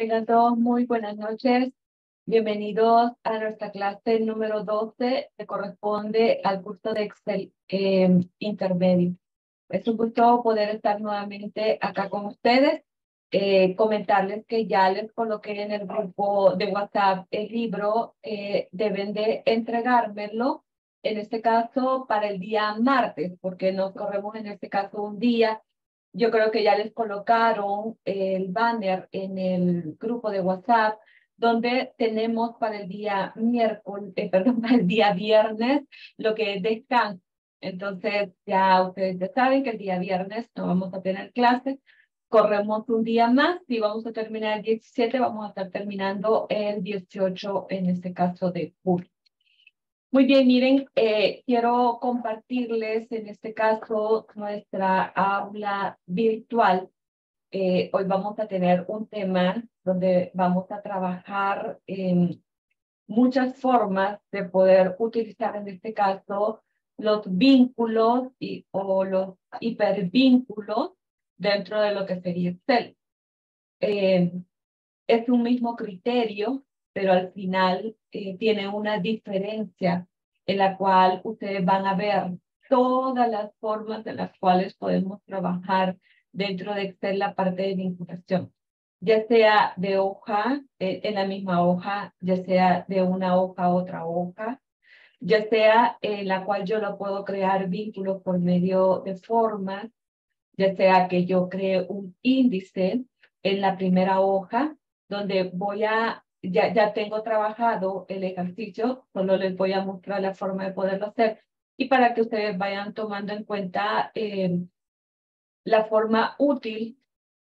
Tengan todos muy buenas noches. Bienvenidos a nuestra clase número 12 que corresponde al curso de Excel intermedio. Es un gusto poder estar nuevamente acá con ustedes. Comentarles que ya les coloqué en el grupo de WhatsApp el libro. Deben de entregármelo, en este caso, para el día martes, porque nos corremos en este caso un día. Yo creo que ya les colocaron el banner en el grupo de WhatsApp, donde tenemos para el día miércoles, para el día viernes, lo que es descanso. Entonces, ya ustedes ya saben que el día viernes no vamos a tener clases. Corremos un día más y vamos a terminar el 17, vamos a estar terminando el 18 en este caso de julio. Muy bien, miren, quiero compartirles en este caso nuestra aula virtual. Hoy vamos a tener un tema donde vamos a trabajar en muchas formas de poder utilizar en este caso los vínculos o los hipervínculos dentro de lo que sería Excel. Es un mismo criterio, pero al final tiene una diferencia en la cual ustedes van a ver todas las formas en las cuales podemos trabajar dentro de Excel la parte de vinculación, ya sea de hoja, en la misma hoja, ya sea de una hoja a otra hoja, ya sea en la cual yo lo puedo crear vínculos por medio de formas, ya sea que yo cree un índice en la primera hoja, donde voy a ya tengo trabajado el ejercicio, solo les voy a mostrar la forma de poderlo hacer. Y para que ustedes vayan tomando en cuenta la forma útil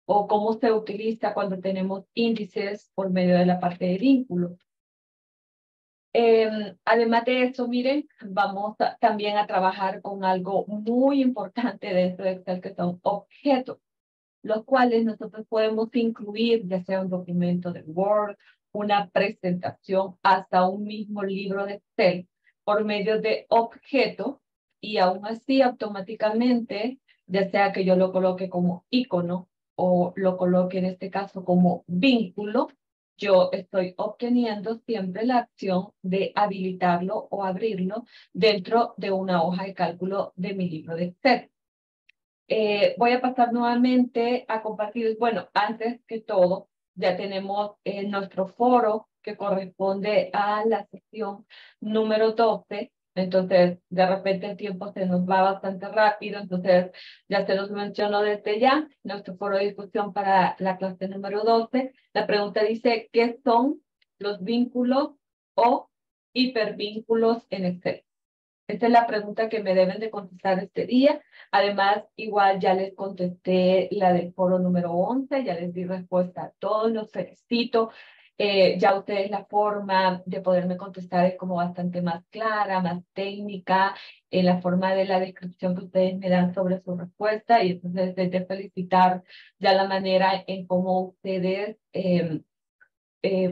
o cómo se utiliza cuando tenemos índices por medio de la parte de vínculo. Además de eso, miren, vamos también a trabajar con algo muy importante dentro de Excel, que son objetos, los cuales nosotros podemos incluir, ya sea un documento de Word, una presentación, hasta un mismo libro de Excel por medio de objeto, y aún así automáticamente, ya sea que yo lo coloque como icono o lo coloque en este caso como vínculo, yo estoy obteniendo siempre la acción de habilitarlo o abrirlo dentro de una hoja de cálculo de mi libro de Excel. Voy a pasar nuevamente a compartir, bueno, antes que todo, ya tenemos nuestro foro que corresponde a la sesión número 12. Entonces, de repente el tiempo se nos va bastante rápido. Entonces, ya se los menciono desde ya. Nuestro foro de discusión para la clase número 12. La pregunta dice, ¿qué son los vínculos o hipervínculos en Excel? Esta es la pregunta que me deben de contestar este día. Además, igual ya les contesté la del foro número 11, ya les di respuesta a todos, los felicito. Ya ustedes la forma de poderme contestar es como bastante más clara, más técnica, en la forma de la descripción que ustedes me dan sobre su respuesta. Y entonces les de felicitar ya la manera en cómo ustedes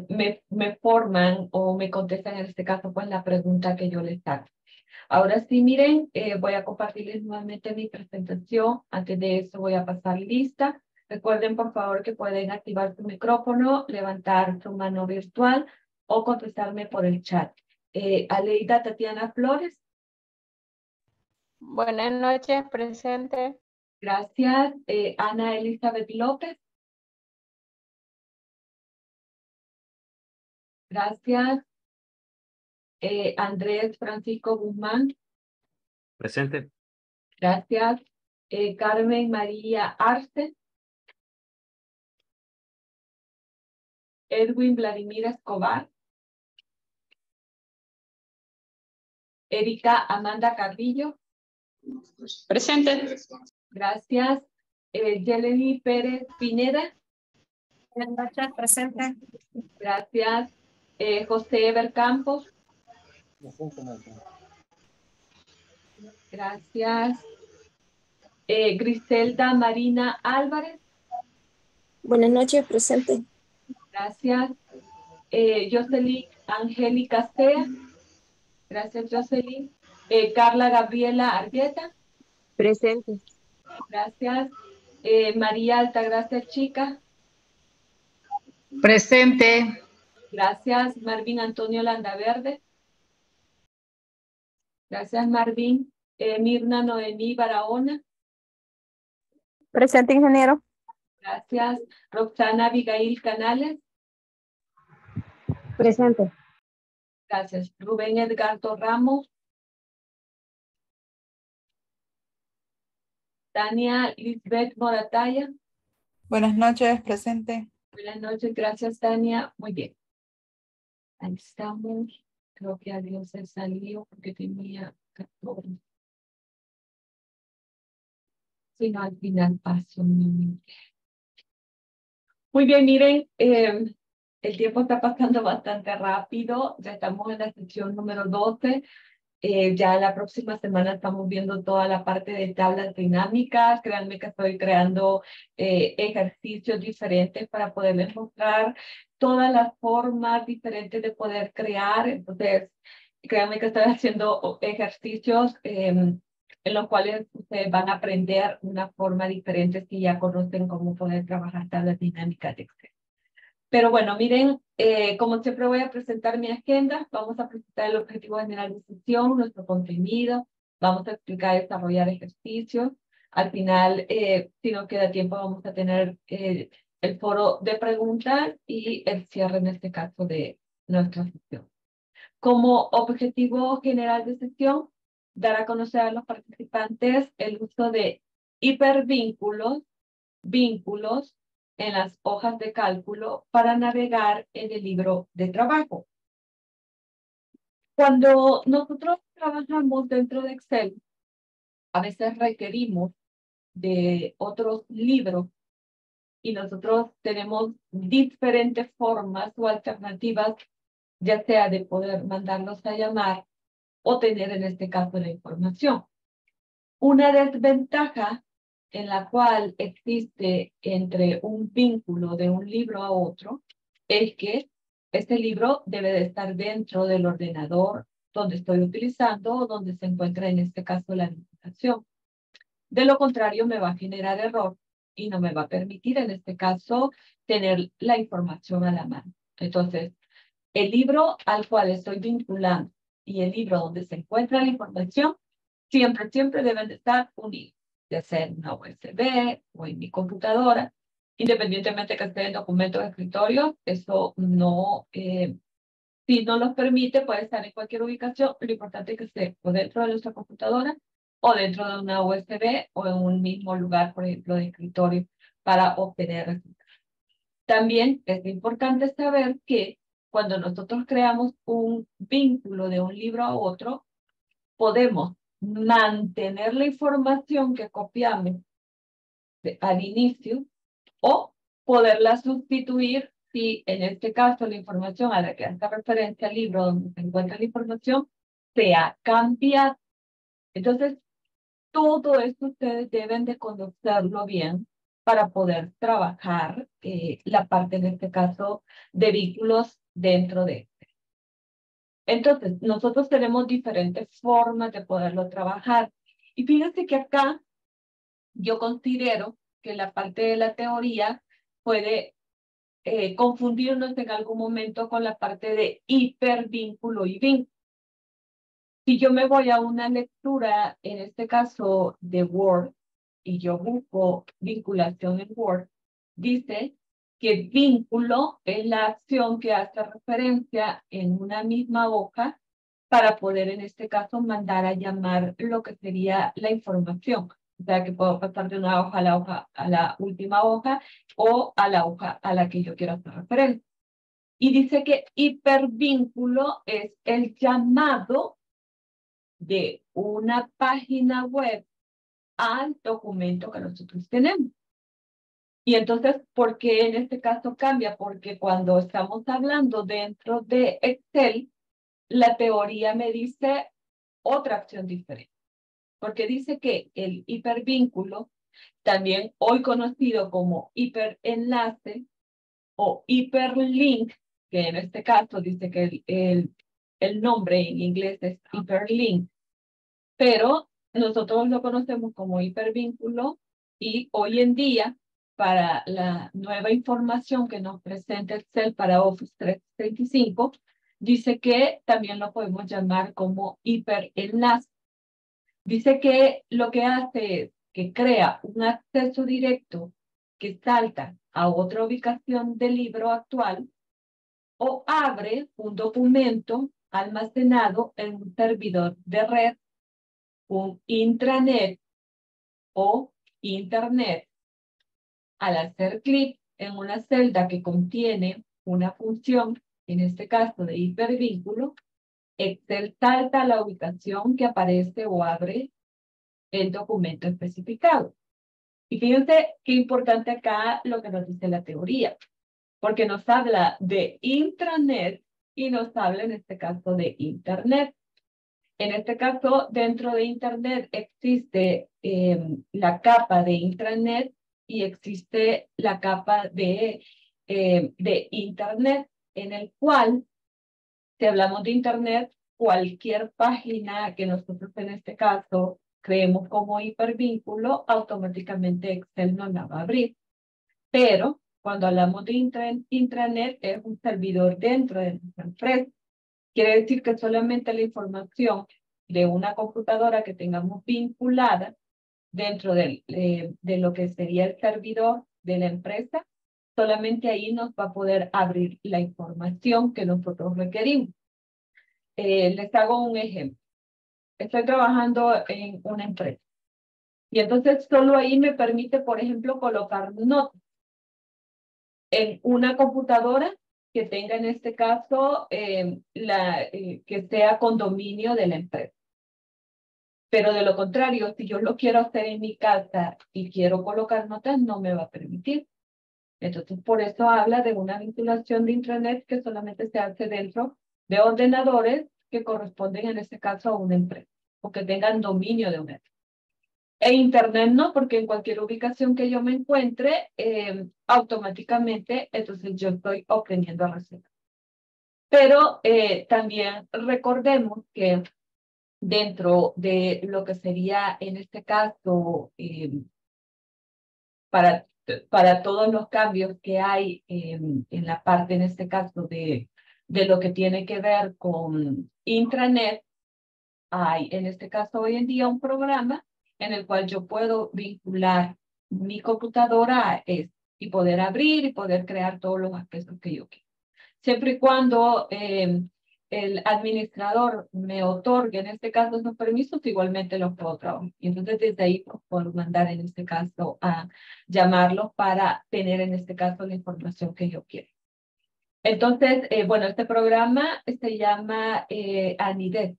me forman o me contestan en este caso pues la pregunta que yo les hago. Ahora sí, miren, voy a compartirles nuevamente mi presentación. Antes de eso voy a pasar lista. Recuerden, por favor, que pueden activar su micrófono, levantar su mano virtual o contestarme por el chat. Aleida Tatiana Flores. Buenas noches, presente. Gracias. Ana Elizabeth López. Gracias. Andrés Francisco Guzmán. Presente. Gracias. Carmen María Arce. Edwin Vladimir Escobar. Erika Amanda Carrillo. Presente. Gracias. Yeleny Pérez Pineda. Presente. Gracias. José Ever Campos. Gracias. Griselda Marina Álvarez. Buenas noches, presente. Gracias. Jocelyn Angélica Sea. Gracias, Jocelyn. Carla Gabriela Argueta. Presente. Gracias. María Altagracia Chica. Presente. Gracias, Marvin Antonio Landaverde. Gracias, Marvin. Mirna Noemí Barahona. Presente, ingeniero. Gracias. Roxana Abigail Canales. Presente. Gracias. Rubén Edgardo Ramos. Tania Lisbeth Morataya. Buenas noches, presente. Buenas noches, gracias, Tania. Muy bien. Ahí estamos. Creo que adiós se salió porque tenía 14. Si no, al final paso. Muy bien, miren, el tiempo está pasando bastante rápido. Ya estamos en la sección número 12. Ya la próxima semana estamos viendo toda la parte de tablas dinámicas. Créanme que estoy creando ejercicios diferentes para poderles mostrar todas las formas diferentes de poder crear. Entonces, créanme que estoy haciendo ejercicios en los cuales ustedes van a aprender una forma diferente si ya conocen cómo poder trabajar tablas dinámicas de Excel. Pero bueno, miren, como siempre voy a presentar mi agenda, vamos a presentar el objetivo general de sesión, nuestro contenido, vamos a explicar y desarrollar ejercicios. Al final, si no queda tiempo, vamos a tener el foro de preguntas y el cierre en este caso de nuestra sesión. Como objetivo general de sesión, dar a conocer a los participantes el uso de hipervínculos, vínculos, en las hojas de cálculo para navegar en el libro de trabajo. Cuando nosotros trabajamos dentro de Excel, a veces requerimos de otros libros y nosotros tenemos diferentes formas o alternativas, ya sea de poder mandarlos a llamar o tener en este caso la información. Una desventaja en la cual existe entre un vínculo de un libro a otro, es que este libro debe de estar dentro del ordenador donde estoy utilizando o donde se encuentra en este caso la alimentación. De lo contrario, me va a generar error y no me va a permitir en este caso tener la información a la mano. Entonces, el libro al cual estoy vinculando y el libro donde se encuentra la información siempre, siempre deben de estar unidos, ya sea en una USB o en mi computadora, independientemente que esté en documentos de escritorio, eso no, si no los permite, puede estar en cualquier ubicación, lo importante es que esté o dentro de nuestra computadora o dentro de una USB o en un mismo lugar, por ejemplo, de escritorio para obtener resultados. También es importante saber que cuando nosotros creamos un vínculo de un libro a otro, podemos mantener la información que copiamos al inicio o poderla sustituir si en este caso la información a la que hace referencia al libro donde se encuentra la información se ha cambiado. Entonces, todo esto ustedes deben de conocerlo bien para poder trabajar la parte en este caso de vínculos dentro de este. Entonces, nosotros tenemos diferentes formas de poderlo trabajar. Y fíjense que acá yo considero que la parte de la teoría puede confundirnos en algún momento con la parte de hipervínculo y vínculo. Si yo me voy a una lectura, en este caso de Word, y yo busco vinculación en Word, dice que vínculo es la acción que hace referencia en una misma hoja para poder, en este caso, mandar a llamar lo que sería la información. O sea, que puedo pasar de una hoja a la última hoja o a la hoja a la que yo quiero hacer referencia. Y dice que hipervínculo es el llamado de una página web al documento que nosotros tenemos. Y entonces, ¿por qué en este caso cambia? Porque cuando estamos hablando dentro de Excel, la teoría me dice otra acción diferente. Porque dice que el hipervínculo, también hoy conocido como hiperenlace o hiperlink, que en este caso dice que el nombre en inglés es hiperlink, pero nosotros lo conocemos como hipervínculo y hoy en día para la nueva información que nos presenta Excel para Office 365, dice que también lo podemos llamar como hiperenlace. Dice que lo que hace es que crea un acceso directo que salta a otra ubicación del libro actual o abre un documento almacenado en un servidor de red, un intranet o internet. Al hacer clic en una celda que contiene una función, en este caso de hipervínculo, Excel salta a la ubicación que aparece o abre el documento especificado. Y fíjense qué importante acá lo que nos dice la teoría, porque nos habla de intranet y nos habla en este caso de internet. En este caso, dentro de internet existe la capa de intranet y existe la capa de internet, en el cual, si hablamos de internet, cualquier página que nosotros en este caso creemos como hipervínculo, automáticamente Excel nos la va a abrir. Pero cuando hablamos de intranet, es un servidor dentro de nuestra empresa. Quiere decir que solamente la información de una computadora que tengamos vinculada dentro de lo que sería el servidor de la empresa, solamente ahí nos va a poder abrir la información que nosotros requerimos. Les hago un ejemplo. Estoy trabajando en una empresa y entonces solo ahí me permite, por ejemplo, colocar notas en una computadora que tenga en este caso que sea condominio de la empresa. Pero de lo contrario, si yo lo quiero hacer en mi casa y quiero colocar notas, no me va a permitir. Entonces, por eso habla de una vinculación de intranet que solamente se hace dentro de ordenadores que corresponden en este caso a una empresa o que tengan dominio de una empresa. E internet no, porque en cualquier ubicación que yo me encuentre, automáticamente, entonces yo estoy obteniendo recetas. Pero también recordemos que dentro de lo que sería en este caso, para todos los cambios que hay en la parte en este caso de lo que tiene que ver con intranet, hay en este caso hoy en día un programa en el cual yo puedo vincular mi computadora a esto y poder abrir y poder crear todos los accesos que yo quiero. Siempre y cuando el administrador me otorgue, en este caso, esos permisos, igualmente los puedo trabajar. Y entonces desde ahí pues, puedo mandar, en este caso, a llamarlos para tener, en este caso, la información que yo quiero. Entonces, bueno, este programa se llama Anidet.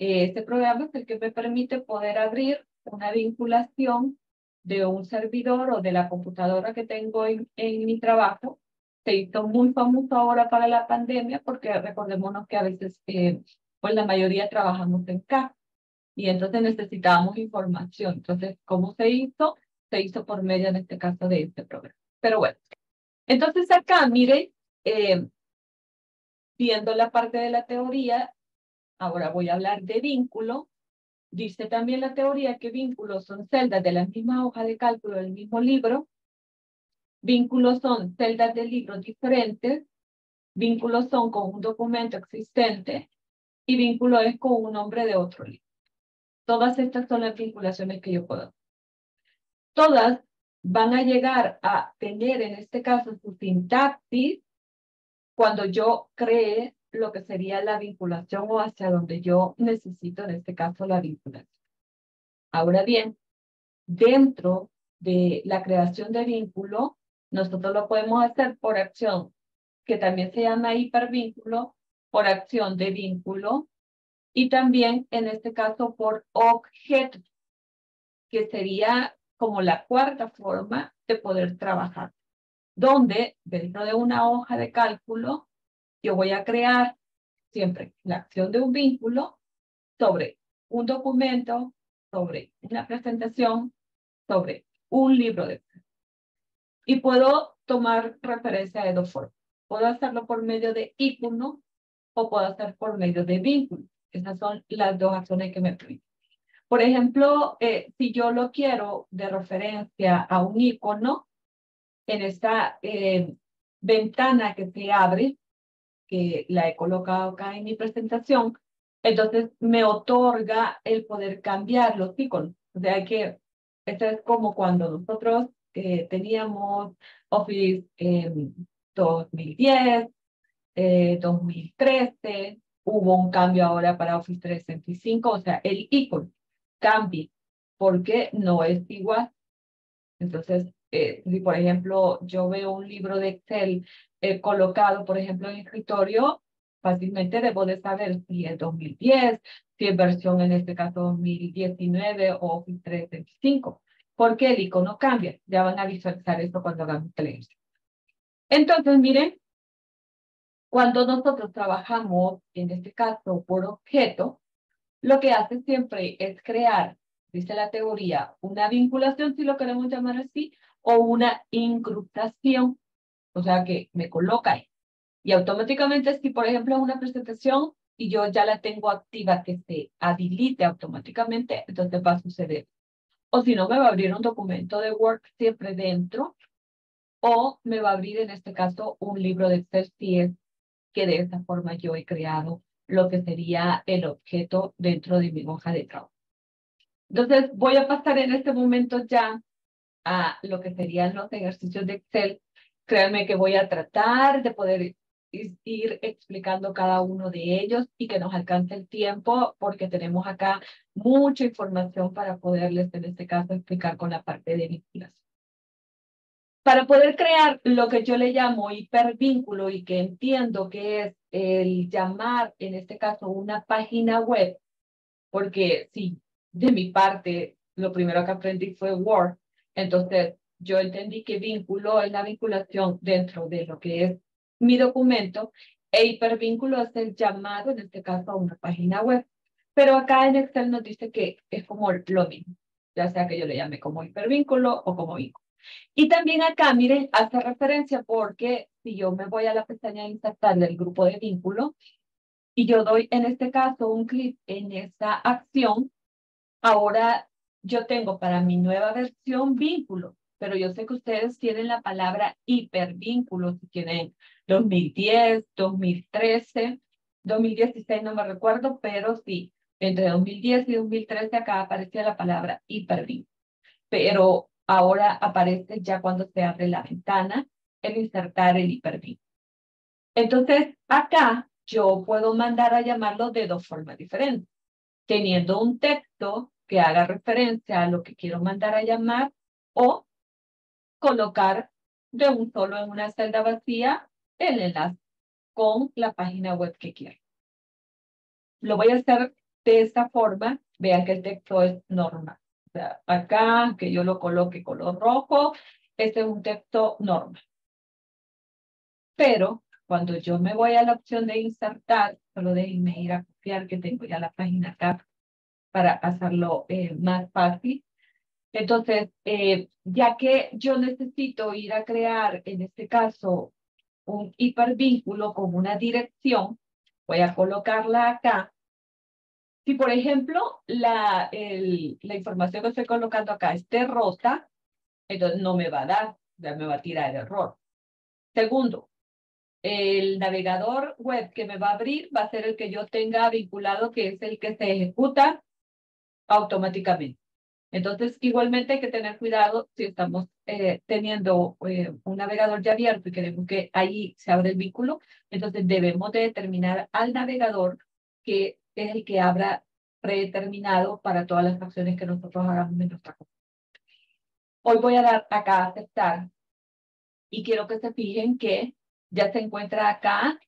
Este programa es el que me permite poder abrir una vinculación de un servidor o de la computadora que tengo en mi trabajo. Se hizo muy famoso ahora para la pandemia porque recordémonos que a veces, pues la mayoría trabajamos en casa y entonces necesitábamos información. Entonces, ¿cómo se hizo? Se hizo por medio, en este caso, de este programa. Pero bueno, entonces acá, miren, viendo la parte de la teoría, ahora voy a hablar de vínculo. Dice también la teoría que vínculos son celdas de la misma hoja de cálculo del mismo libro. Vínculos son celdas de libros diferentes. Vínculos son con un documento existente. Y vínculo es con un nombre de otro libro. Todas estas son las vinculaciones que yo puedo. Todas van a llegar a tener, en este caso, su sintaxis cuando yo cree lo que sería la vinculación o hacia donde yo necesito, en este caso, la vinculación. Ahora bien, dentro de la creación de vínculo, nosotros lo podemos hacer por acción, que también se llama hipervínculo, por acción de vínculo, y también, en este caso, por objeto, que sería como la cuarta forma de poder trabajar, donde dentro de una hoja de cálculo, yo voy a crear siempre la acción de un vínculo sobre un documento, sobre una presentación, sobre un libro de. Y puedo tomar referencia de dos formas. Puedo hacerlo por medio de ícono o puedo hacer por medio de vínculo. Esas son las dos acciones que me permiten. Por ejemplo, si yo lo quiero de referencia a un ícono, en esta ventana que se abre, que la he colocado acá en mi presentación, entonces me otorga el poder cambiar los iconos. O sea que esto es como cuando nosotros teníamos Office 2010, 2013, hubo un cambio ahora para Office 365, o sea, el icono cambia porque no es igual. Entonces, si por ejemplo yo veo un libro de Excel colocado, por ejemplo, en el escritorio, fácilmente debo de saber si es 2010, si es versión en este caso 2019 o Office 365, porque el icono cambia. Ya van a visualizar esto cuando hagamos clic. Entonces, miren, cuando nosotros trabajamos, en este caso, por objeto, lo que hace siempre es crear, dice la teoría, una vinculación, si lo queremos llamar así, o una incrustación. O sea, que me coloca ahí. Y automáticamente, si por ejemplo es una presentación y yo ya la tengo activa, que se habilite automáticamente, entonces va a suceder. O si no, me va a abrir un documento de Word siempre dentro, o me va a abrir en este caso un libro de Excel, si es que de esta forma yo he creado lo que sería el objeto dentro de mi hoja de trabajo. Entonces, voy a pasar en este momento ya a lo que serían los ejercicios de Excel. Créanme que voy a tratar de poder ir explicando cada uno de ellos y que nos alcance el tiempo, porque tenemos acá mucha información para poderles, en este caso, explicar con la parte de vinculación. Para poder crear lo que yo le llamo hipervínculo y que entiendo que es el llamar, en este caso, una página web, porque sí, de mi parte, lo primero que aprendí fue Word, entonces yo entendí que vínculo es la vinculación dentro de lo que es mi documento e hipervínculo es el llamado, en este caso, a una página web. Pero acá en Excel nos dice que es como lo mismo, ya sea que yo le llame como hipervínculo o como vínculo. Y también acá, miren, hace referencia porque si yo me voy a la pestaña de insertar del grupo de vínculo y yo doy en este caso un clic en esta acción, ahora yo tengo para mi nueva versión vínculo, pero yo sé que ustedes tienen la palabra hipervínculo, si tienen 2010, 2013, 2016 no me recuerdo, pero sí, entre 2010 y 2013 acá aparecía la palabra hipervínculo, pero ahora aparece ya cuando se abre la ventana el insertar el hipervínculo. Entonces, acá yo puedo mandar a llamarlo de dos formas diferentes. Teniendo un texto que haga referencia a lo que quiero mandar a llamar o colocar de un solo en una celda vacía el enlace con la página web que quiero. Lo voy a hacer de esta forma. Vean que el texto es normal. Acá, que yo lo coloque color rojo, este es un texto normal. Pero cuando yo me voy a la opción de insertar, solo déjenme ir a copiar que tengo ya la página acá para hacerlo más fácil. Entonces, ya que yo necesito ir a crear, en este caso, un hipervínculo con una dirección, voy a colocarla acá. Si, por ejemplo, la información que estoy colocando acá esté rota, entonces no me va a dar, ya me va a tirar el error. Segundo, el navegador web que me va a abrir va a ser el que yo tenga vinculado, que es el que se ejecuta automáticamente. Entonces, igualmente hay que tener cuidado si estamos teniendo un navegador ya abierto y queremos que ahí se abra el vínculo. Entonces, debemos de determinar al navegador que es el que habrá predeterminado para todas las acciones que nosotros hagamos en nuestra cuenta. Hoy voy a dar acá a aceptar y quiero que se fijen que ya se encuentra acá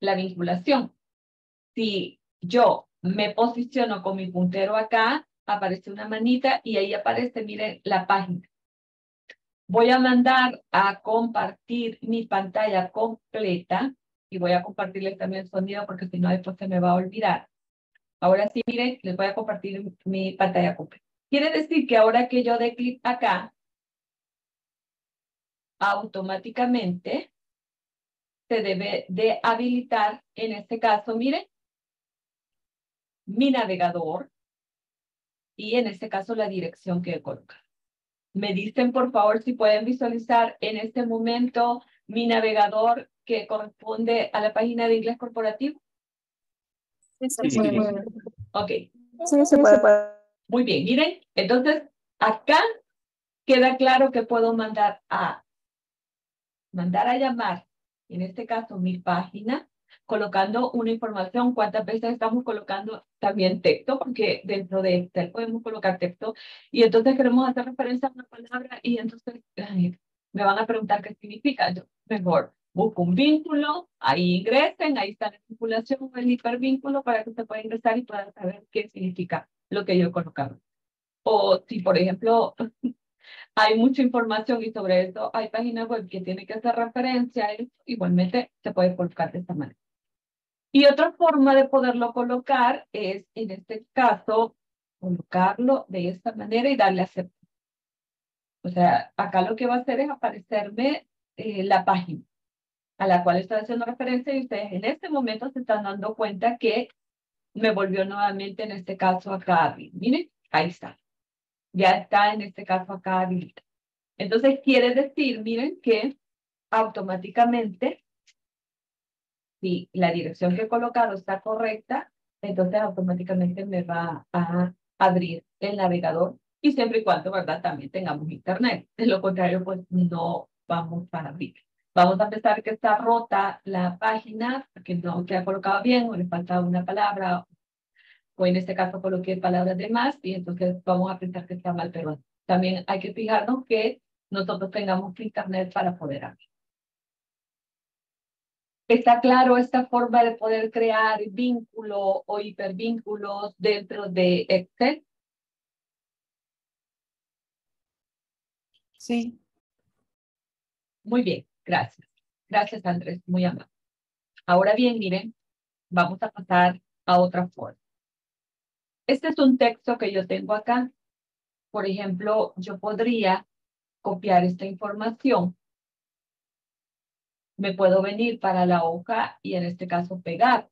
la vinculación. Si yo me posiciono con mi puntero acá, aparece una manita y ahí aparece, miren, la página. Voy a mandar a compartir mi pantalla completa. Y voy a compartirles también el sonido porque si no después se me va a olvidar. Ahora sí, miren, les voy a compartir mi pantalla completa. Quiere decir que ahora que yo dé clic acá, automáticamente se debe de habilitar, en este caso, miren, mi navegador y en este caso la dirección que he colocado. Me dicen, por favor, si pueden visualizar en este momento mi navegador que corresponde a la página de Inglés Corporativo. Sí. Ok. Sí, se puede. Muy bien, miren. Entonces, acá queda claro que puedo mandar a llamar, en este caso, mi página, colocando una información. ¿Cuántas veces estamos colocando también texto? Porque dentro de Excel podemos colocar texto. Y entonces queremos hacer referencia a una palabra y entonces me van a preguntar qué significa. Yo mejor busco un vínculo, ahí ingresen, ahí está la vinculación, el hipervínculo para que usted pueda ingresar y pueda saber qué significa lo que yo he colocado. O si, por ejemplo, hay mucha información y sobre eso hay páginas web que tienen que hacer referencia a eso, igualmente se puede colocar de esta manera. Y otra forma de poderlo colocar es, en este caso, colocarlo de esta manera y darle a aceptar. O sea, acá lo que va a hacer es aparecerme la página a la cual estoy haciendo referencia y ustedes en este momento se están dando cuenta que me volvió nuevamente, en este caso, acá a mí. Miren, ahí está. Ya está, en este caso, acá habilita. Entonces, quiere decir, miren, que automáticamente... si la dirección que he colocado está correcta, entonces automáticamente me va a abrir el navegador y siempre y cuando, ¿verdad?, también tengamos internet. De lo contrario, pues no vamos a abrir. Vamos a pensar que está rota la página porque no se ha colocado bien o le falta una palabra o en este caso coloqué palabras de más y entonces vamos a pensar que está mal, pero también hay que fijarnos que nosotros tengamos internet para poder abrir. ¿Está claro esta forma de poder crear vínculo o hipervínculos dentro de Excel? Sí. Muy bien, gracias. Gracias, Andrés, muy amable. Ahora bien, miren, vamos a pasar a otra forma. Este es un texto que yo tengo acá. Por ejemplo, yo podría copiar esta información. Me puedo venir para la hoja y en este caso pegar.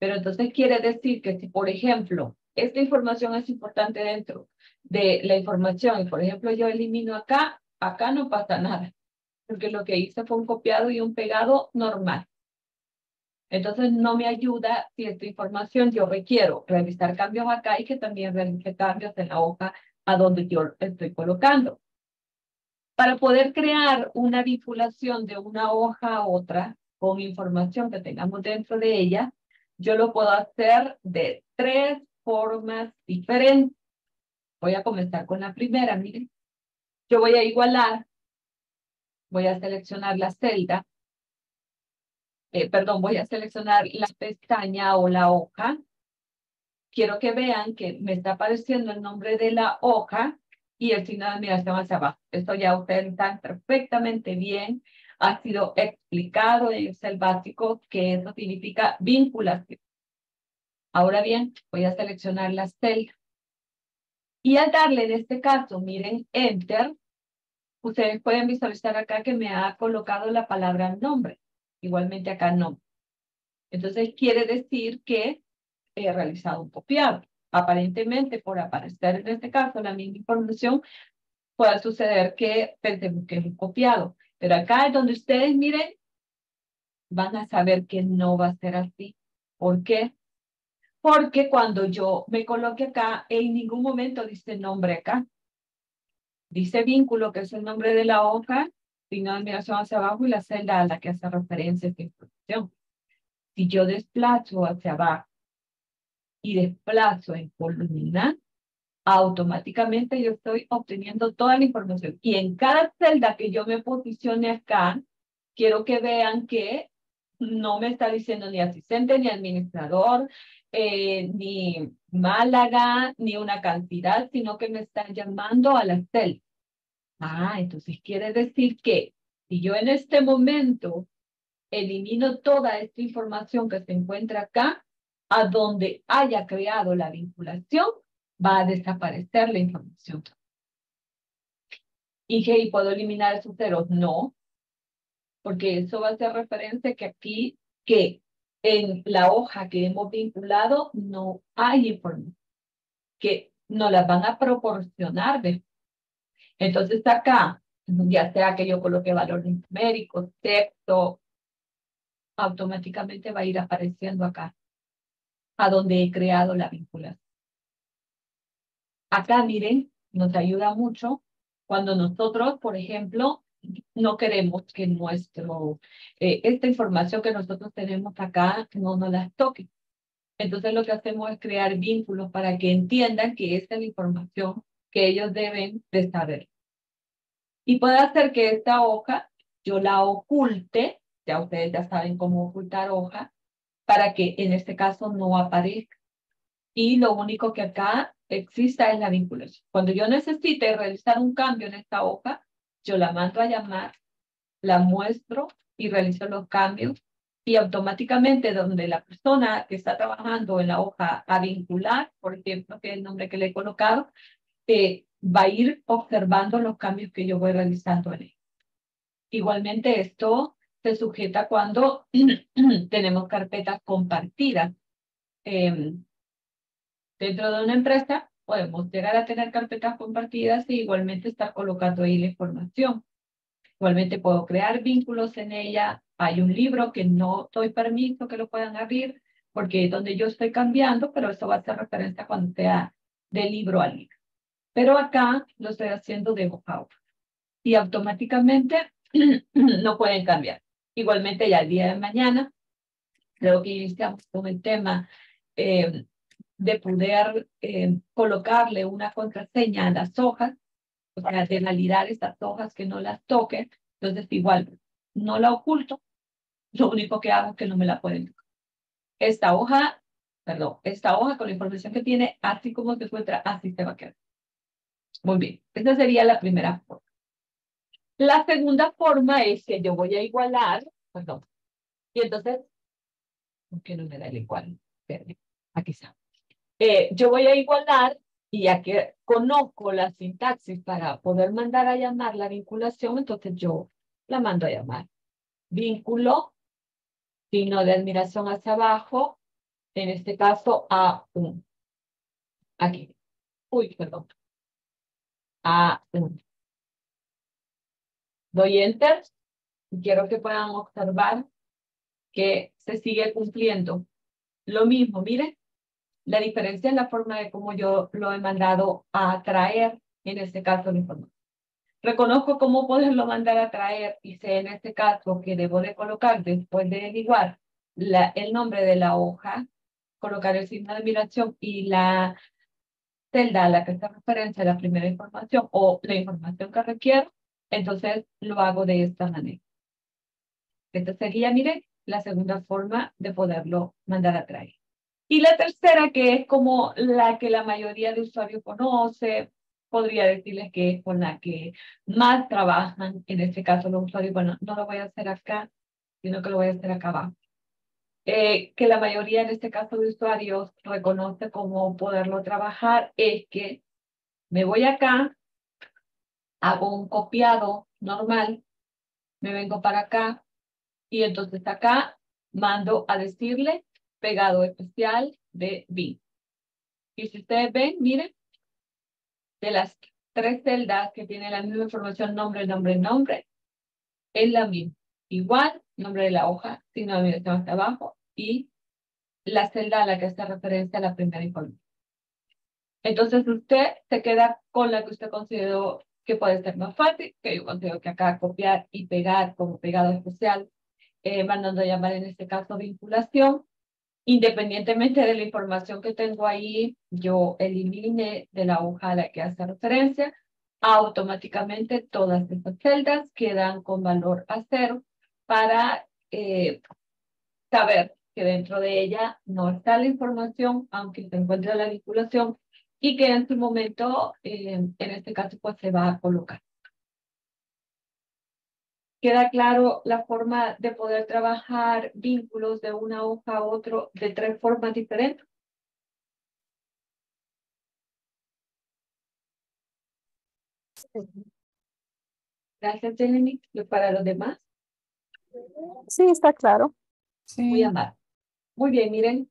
Pero entonces quiere decir que si, por ejemplo, esta información es importante dentro de la información y, por ejemplo, yo elimino acá, acá no pasa nada. Porque lo que hice fue un copiado y un pegado normal. Entonces no me ayuda si esta información yo requiero realizar cambios acá y que también realice cambios en la hoja a donde yo estoy colocando. Para poder crear una vinculación de una hoja a otra con información que tengamos dentro de ella, yo lo puedo hacer de tres formas diferentes. Voy a comenzar con la primera, miren. Yo voy a igualar, voy a seleccionar la celda, voy a seleccionar la pestaña o la hoja. Quiero que vean que me está apareciendo el nombre de la hoja y el signo de admiración hacia abajo. Esto ya ustedes están perfectamente bien. Ha sido explicado en Excel básico que eso significa vinculación. Ahora bien, voy a seleccionar la celda. Y al darle en este caso, miren, Enter, ustedes pueden visualizar acá que me ha colocado la palabra nombre. Igualmente acá nombre. Entonces quiere decir que he realizado un copiado. Aparentemente, por aparecer en este caso la misma información, puede suceder que pensemos que es un copiado. Pero acá es donde ustedes, miren, van a saber que no va a ser así. ¿Por qué? Porque cuando yo me coloque acá, en ningún momento dice nombre acá. Dice vínculo, que es el nombre de la hoja, signo de admiración hacia abajo y la celda a la que hace referencia esta información. Si yo desplazo hacia abajo, y desplazo en columna, automáticamente yo estoy obteniendo toda la información. Y en cada celda que yo me posicione acá, quiero que vean que no me está diciendo ni asistente, ni administrador, ni Málaga, ni una cantidad, sino que me están llamando a la celda. Ah, entonces quiere decir que si yo en este momento elimino toda esta información que se encuentra acá, a donde haya creado la vinculación, va a desaparecer la información. ¿Y que puedo eliminar esos ceros? No, porque eso va a ser referencia que aquí, que en la hoja que hemos vinculado, no hay información, que nos la van a proporcionar. Entonces acá, ya sea que yo coloque valores numéricos, texto, automáticamente va a ir apareciendo acá, a donde he creado la vinculación. Acá, miren, nos ayuda mucho cuando nosotros, por ejemplo, no queremos que nuestro, esta información que nosotros tenemos acá no nos las toque. Entonces lo que hacemos es crear vínculos para que entiendan que esta es la información que ellos deben de saber. Y puede hacer que esta hoja yo la oculte, ya ustedes ya saben cómo ocultar hoja, para que en este caso no aparezca. Y lo único que acá exista es la vinculación. Cuando yo necesite realizar un cambio en esta hoja, yo la mando a llamar, la muestro y realizo los cambios. Y automáticamente donde la persona que está trabajando en la hoja a vincular, por ejemplo, que es el nombre que le he colocado, va a ir observando los cambios que yo voy realizando en él. Igualmente esto se sujeta cuando tenemos carpetas compartidas. Dentro de una empresa podemos llegar a tener carpetas compartidas e igualmente estar colocando ahí la información. Igualmente puedo crear vínculos en ella. Hay un libro que no doy permiso que lo puedan abrir porque es donde yo estoy cambiando, pero eso va a hacer referencia cuando sea de libro a libro. Pero acá lo estoy haciendo de hoja a hoja. Y automáticamente no pueden cambiar. Igualmente ya el día de mañana, creo que iniciamos con el tema de poder colocarle una contraseña a las hojas, o sea, de validar estas hojas que no las toquen. Entonces igual no la oculto, lo único que hago es que no me la pueden tocar. Esta hoja con la información que tiene, así como se encuentra, así se va a quedar. Muy bien, esta sería la primera forma. La segunda forma es que yo voy a igualar, perdón, y entonces, ¿por qué no me da el igual? Aquí está. Yo voy a igualar, y ya que conozco la sintaxis para poder mandar a llamar la vinculación, entonces yo la mando a llamar. Vínculo, signo de admiración hacia abajo, en este caso A1. Aquí. Uy, perdón. A1. Doy Enter y quiero que puedan observar que se sigue cumpliendo lo mismo. Miren, la diferencia en la forma de cómo yo lo he mandado a traer, en este caso la información. Reconozco cómo poderlo mandar a traer y sé en este caso que debo de colocar después de igual el nombre de la hoja, colocar el signo de admiración y la celda a la que está referencia la primera información o la información que requiero, entonces lo hago de esta manera. Esta sería, miren, la segunda forma de poderlo mandar a traer. Y la tercera, que es como la que la mayoría de usuarios conoce, podría decirles que es con la que más trabajan, en este caso los usuarios, bueno, no lo voy a hacer acá, sino que lo voy a hacer acá abajo. Que la mayoría en este caso de usuarios reconoce cómo poderlo trabajar, es que me voy acá, hago un copiado normal, me vengo para acá, y entonces acá mando a decirle pegado especial de B. Y si ustedes ven, miren, de las tres celdas que tienen la misma información, nombre, nombre, nombre, es la misma. Igual, nombre de la hoja, signo de admiración hasta abajo, y la celda a la que hace referencia a la primera información. Entonces, usted se queda con la que usted consideró que puede ser más fácil, que yo considero que acá copiar y pegar como pegado especial, mandando a llamar en este caso vinculación. Independientemente de la información que tengo ahí, yo elimine de la hoja a la que hace referencia, automáticamente todas estas celdas quedan con valor a cero para saber que dentro de ella no está la información, aunque se encuentre la vinculación, y que en su momento, en este caso, pues se va a colocar. ¿Queda claro la forma de poder trabajar vínculos de una hoja a otra de tres formas diferentes? Gracias, Yeleny. ¿Para los demás? Sí, está claro. Sí. Muy amable. Muy bien, miren.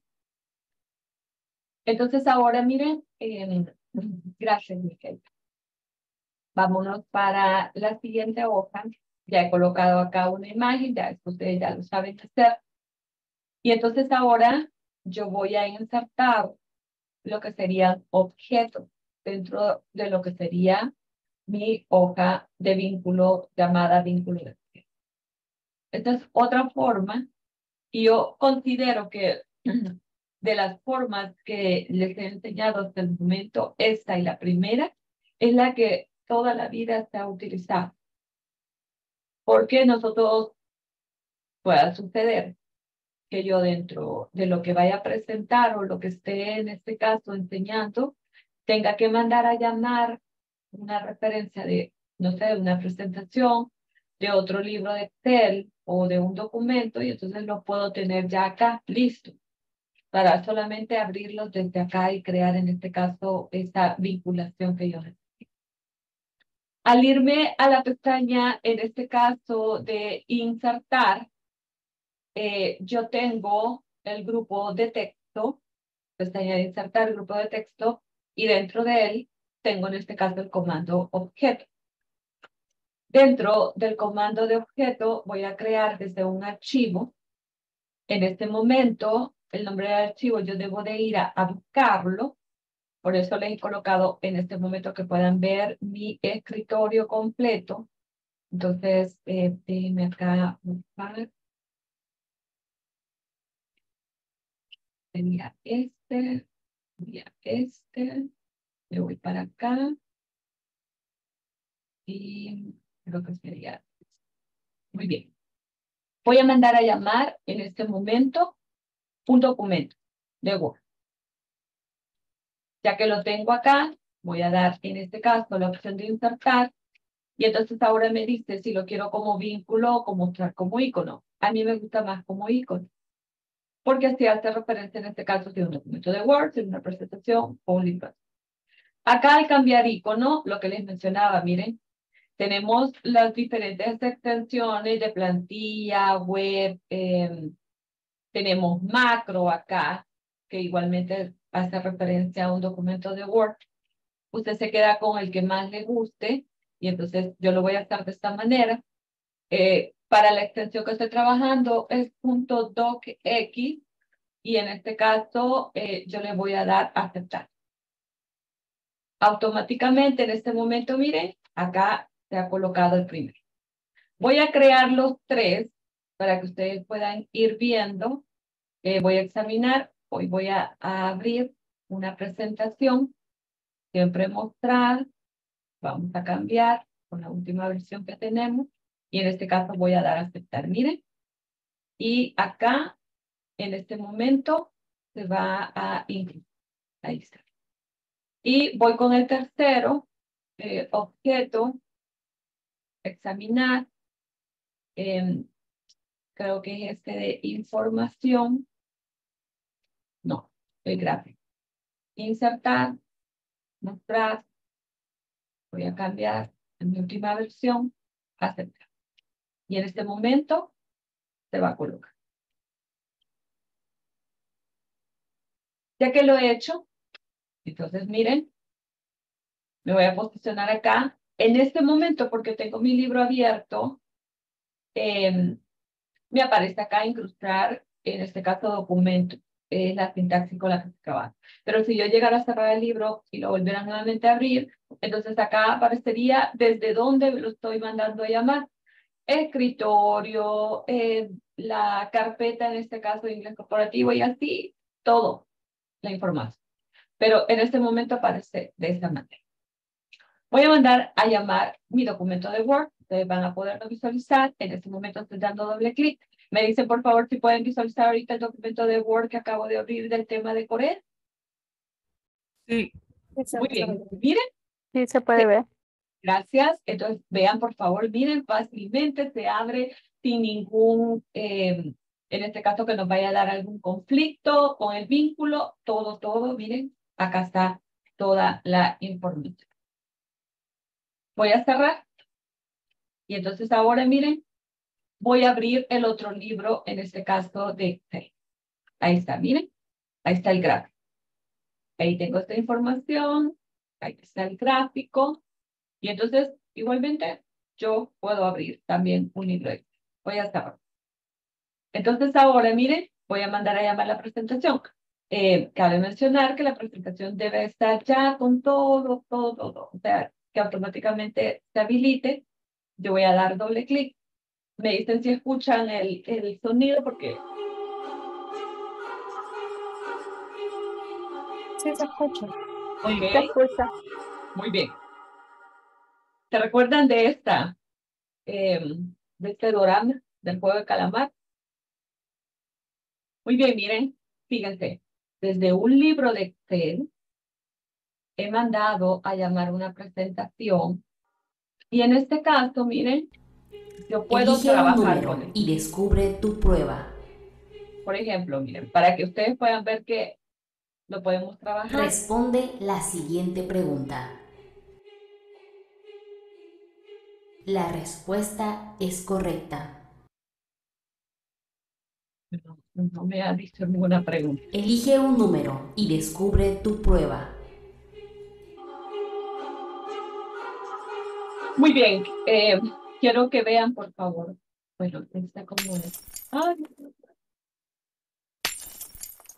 Entonces ahora, miren. Gracias, Miquel. Vámonos para la siguiente hoja. Ya he colocado acá una imagen, ya ustedes ya lo saben hacer. Y entonces ahora yo voy a insertar lo que serían objetos dentro de lo que sería mi hoja de vínculo llamada vínculo de acción. Esta es otra forma y yo considero que de las formas que les he enseñado hasta el momento, esta y la primera es la que toda la vida se ha utilizado. Porque nosotros pueda suceder que yo dentro de lo que vaya a presentar o lo que esté en este caso enseñando, tenga que mandar a llamar una referencia de, no sé, de una presentación, de otro libro de Excel o de un documento y entonces lo puedo tener ya acá, listo, para solamente abrirlos desde acá y crear en este caso esta vinculación que yo necesito. Al irme a la pestaña, en este caso de insertar, yo tengo el grupo de texto, pestaña de insertar, grupo de texto, y dentro de él tengo en este caso el comando objeto. Dentro del comando de objeto voy a crear desde un archivo. En este momento, el nombre del archivo yo debo de ir a buscarlo. Por eso les he colocado en este momento que puedan ver mi escritorio completo. Entonces, déjenme acá buscar. Tenía este, me voy para acá. Y creo que sería. Muy bien. Voy a mandar a llamar en este momento un documento de Word. Ya que lo tengo acá, voy a dar en este caso la opción de insertar. Y entonces ahora me dice si lo quiero como vínculo o como mostrar como icono. A mí me gusta más como icono. Porque así hace referencia en este caso si es un documento de Word, si es una presentación o un libro. Acá al cambiar icono, lo que les mencionaba, miren. Tenemos las diferentes extensiones de plantilla, web. Tenemos macro acá, que igualmente hace referencia a un documento de Word. Usted se queda con el que más le guste y entonces yo lo voy a hacer de esta manera. Para la extensión que estoy trabajando es .docx y en este caso yo le voy a dar a aceptar. Automáticamente en este momento, miren, acá se ha colocado el primero. Voy a crear los tres para que ustedes puedan ir viendo. Voy a examinar. Hoy voy a abrir una presentación, siempre mostrar, vamos a cambiar con la última versión que tenemos y en este caso voy a dar a aceptar, miren. Y acá, en este momento, se va a incluir, ahí está. Y voy con el tercero, objeto, examinar, creo que es este de información. No, el gráfico. Insertar, mostrar, voy a cambiar en mi última versión, aceptar. Y en este momento se va a colocar. Ya que lo he hecho, entonces miren, me voy a posicionar acá. En este momento, porque tengo mi libro abierto, me aparece acá incrustar, en este caso documento. Es la sintaxis con la que se trabaja. Pero si yo llegara a cerrar el libro y lo volviera nuevamente a abrir, entonces acá aparecería desde dónde lo estoy mandando a llamar. Escritorio, la carpeta, en este caso de Inglés Corporativo, y así, todo, la información. Pero en este momento aparece de esta manera. Voy a mandar a llamar mi documento de Word. Ustedes van a poderlo visualizar. En este momento estoy dando doble clic. Me dicen, por favor, si pueden visualizar ahorita el documento de Word que acabo de abrir del tema de Corea. Sí. Muy bien. Miren. Sí, se puede ver. Gracias. Entonces, vean, por favor, miren, fácilmente se abre sin ningún, en este caso que nos vaya a dar algún conflicto con el vínculo, todo, todo. Miren, acá está toda la información. Voy a cerrar. Y entonces ahora, miren. Voy a abrir el otro libro, en este caso de Excel. Ahí está, miren. Ahí está el gráfico. Ahí tengo esta información. Ahí está el gráfico. Y entonces, igualmente, yo puedo abrir también un hilo Excel. Voy a estar. Entonces, ahora, miren, voy a mandar a llamar la presentación. Cabe mencionar que la presentación debe estar ya con todo. O sea, que automáticamente se habilite. Yo voy a dar doble clic. Me dicen si escuchan el sonido porque... Sí, se escucha. Okay. Se escucha. Muy bien. ¿Se recuerdan de esta? De este dorama del juego de calamar. Muy bien, miren, fíjense. Desde un libro de Excel he mandado a llamar una presentación. Y en este caso, miren, yo puedo trabajar con él. Y descubre tu prueba. Por ejemplo, miren, para que ustedes puedan ver que lo podemos trabajar. Responde la siguiente pregunta. La respuesta es correcta. No me ha dicho ninguna pregunta. Elige un número y descubre tu prueba. Muy bien. Quiero que vean, por favor. Bueno, está como... Ay.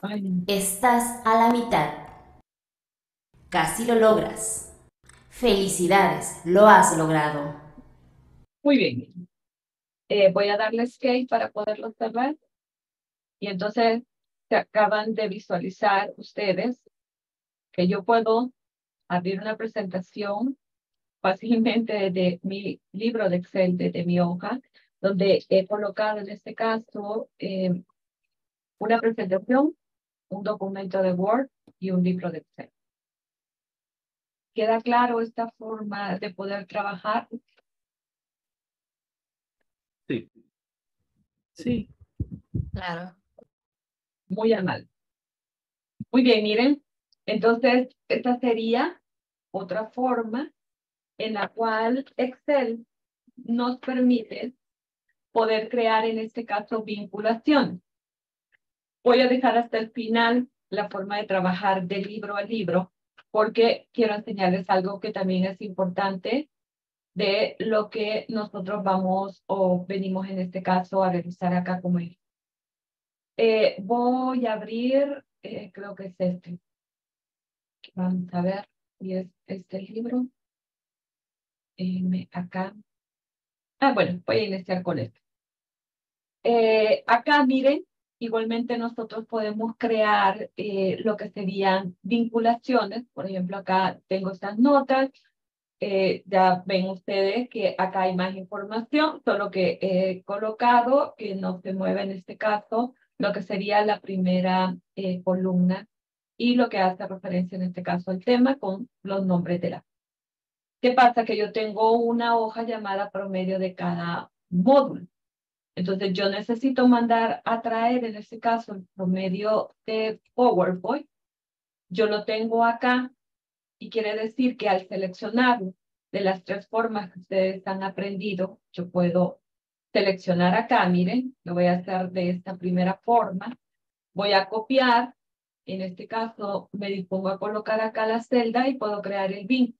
Ay. Estás a la mitad. Casi lo logras. Felicidades, lo has logrado. Muy bien. Voy a darle escape para poderlo cerrar. Y entonces se acaban de visualizar ustedes que yo puedo abrir una presentación fácilmente desde mi libro de Excel, desde mi hoja, donde he colocado en este caso una presentación, un documento de Word y un libro de Excel. ¿Queda claro esta forma de poder trabajar? Sí. Sí. Claro. Muy amable. Muy bien, miren. Entonces, esta sería otra forma en la cual Excel nos permite poder crear, en este caso, vinculación. Voy a dejar hasta el final la forma de trabajar de libro a libro, porque quiero enseñarles algo que también es importante de lo que nosotros vamos o venimos, en este caso, a realizar acá como el. Voy a abrir, creo que es este. Vamos a ver si es este libro. Acá. Ah, bueno, voy a iniciar con este. Acá, miren, igualmente nosotros podemos crear lo que serían vinculaciones. Por ejemplo, acá tengo estas notas. Ya ven ustedes que acá hay más información, solo que he colocado que no se mueve en este caso lo que sería la primera columna y lo que hace referencia en este caso al tema con los nombres de la. ¿Qué pasa? Que yo tengo una hoja llamada promedio de cada módulo. Entonces yo necesito mandar a traer en este caso el promedio de PowerPoint. Yo lo tengo acá y quiere decir que al seleccionarlo de las tres formas que ustedes han aprendido, yo puedo seleccionar acá, miren, lo voy a hacer de esta primera forma. Voy a copiar, en este caso me dispongo a colocar acá la celda y puedo crear el vínculo.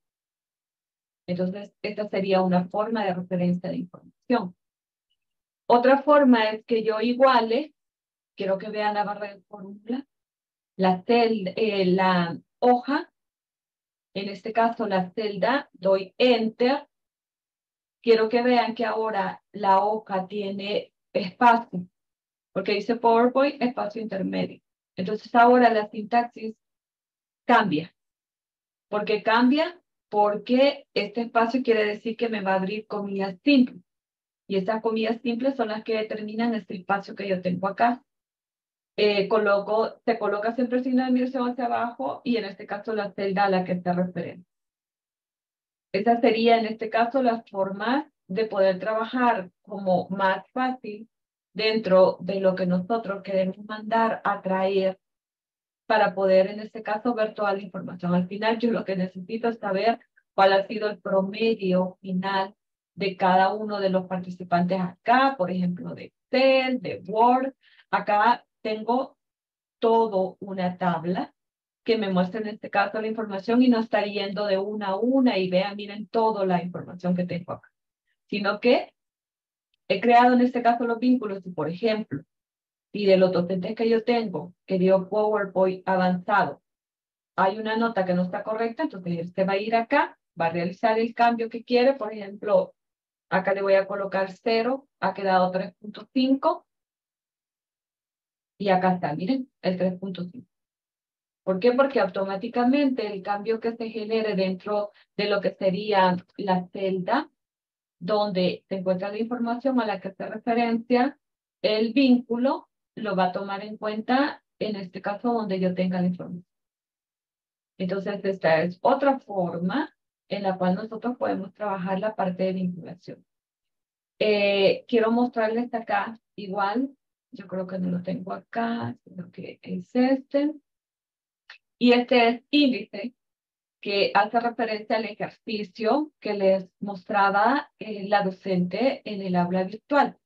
Entonces, esta sería una forma de referencia de información. Otra forma es que yo iguale, quiero que vean la barra de fórmula, la hoja, en este caso la celda, doy Enter. Quiero que vean que ahora la hoja tiene espacio, porque dice PowerPoint, espacio intermedio. Entonces ahora la sintaxis cambia. ¿Por qué cambia? Porque este espacio quiere decir que me va a abrir comillas simples. Y estas comillas simples son las que determinan este espacio que yo tengo acá. Se coloca siempre el signo de admiración hacia abajo y en este caso la celda a la que está referente. Esa sería en este caso la forma de poder trabajar como más fácil dentro de lo que nosotros queremos mandar a traer para poder en este caso ver toda la información. Al final yo lo que necesito es saber cuál ha sido el promedio final de cada uno de los participantes acá, por ejemplo de Excel, de Word. Acá tengo toda una tabla que me muestre en este caso la información y no estar yendo de una a una y vean, miren toda la información que tengo acá. Sino que he creado en este caso los vínculos y, por ejemplo, y de los docentes que yo tengo, que dio PowerPoint avanzado, hay una nota que no está correcta, entonces usted va a ir acá, va a realizar el cambio que quiere, por ejemplo, acá le voy a colocar 0, ha quedado 3.5 y acá está, miren, el 3.5. ¿Por qué? Porque automáticamente el cambio que se genere dentro de lo que sería la celda donde se encuentra la información a la que se referencia, el vínculo lo va a tomar en cuenta en este caso donde yo tenga la información. Entonces esta es otra forma en la cual nosotros podemos trabajar la parte de vinculación. Quiero mostrarles acá igual, yo creo que no lo tengo acá, sino que es este. Y este es índice que hace referencia al ejercicio que les mostraba la docente en el aula virtual.